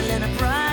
hustle and a pride.